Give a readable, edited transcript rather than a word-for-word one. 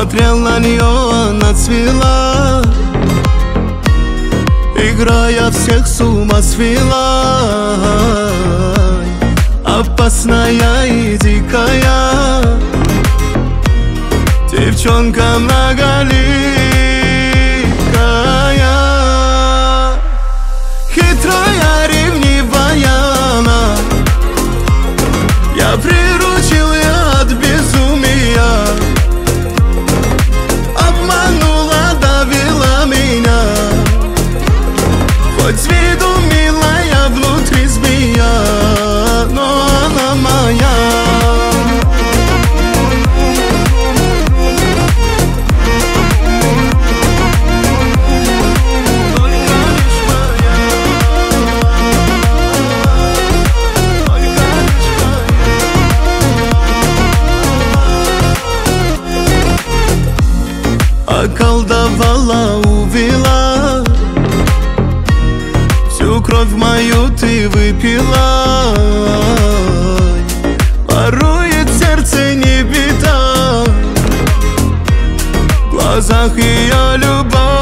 смотрел на нее, она цвела, играя всех с ума свела. Опасная и дикая девчонка многоликая, хитрая, ревнивая она. Я приручил ее от безумия, обманула, довела меня. Хоть с виду милая, внутри змея, но она моя. Околдовала, увела, всю кровь мою ты выпила. Ворует сердце, не беда, в глазах ее любовь.